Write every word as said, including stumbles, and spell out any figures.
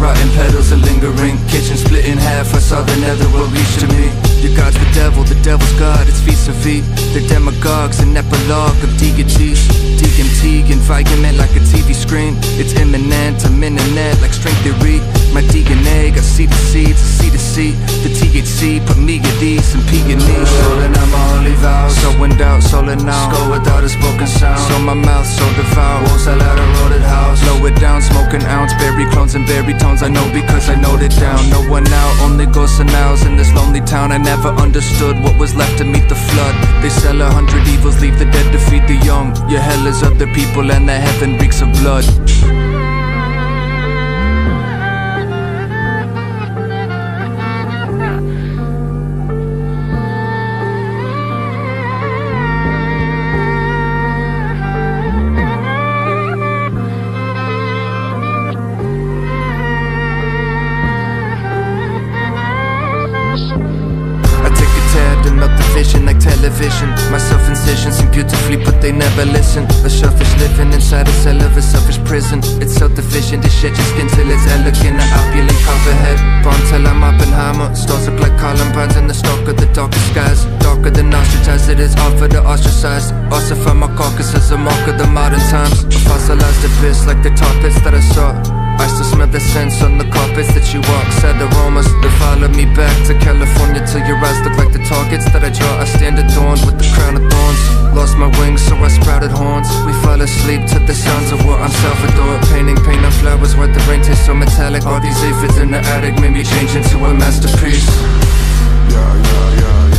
rotten petals and lingering kitchen, split in half, I saw the nether world reach to me. Your god's the devil, the devil's god, it's vis-a-vis. They're demagogues, an epilogue of deity. D M T, environment like a T V screen. It's imminent, I'm in and net like string theory. My D N A got C to C, to C to C. The T H C put me at ease and P and E. Stolen out my holy vows, so in doubt, soul and out. Skull without a spoken sound, so my mouth so devout. Walls out loud, a rolled house, blow it down, smoke an ounce. Berry clones and berry tones, I know because I note it down. No one out, only ghosts and owls in this lonely town. I never understood what was left to meet the flood. They sell a hundred evils, leave the dead to feed the young. Your hell is other people and their heaven reeks of blood. Like television, my self-incisions seem beautifully, but they never listen. A selfish living inside a cell of a selfish prison. It's self-deficient, it sheds your skin till it's elegant. An opulent copperhead, born till I'm Oppenheimer. Stars up like columbines in the stalk of the darkest skies. Darker than ostracized, it is hard for the ostracized. Also from my carcass is a mark of the modern times. A fossilized abyss like the tar pits that I saw. I still smell the scents on the carpets that you walk. Sad aromas that follow me back to California, till your eyes look like the targets that I draw. I stand adorned with the crown of thorns. Lost my wings, so I sprouted horns. We fell asleep to the sounds of war. I'm Salvador, painting paint on flowers where the rain tastes so metallic. All these aphids in the attic made me change into a masterpiece. Yeah, yeah, yeah, yeah.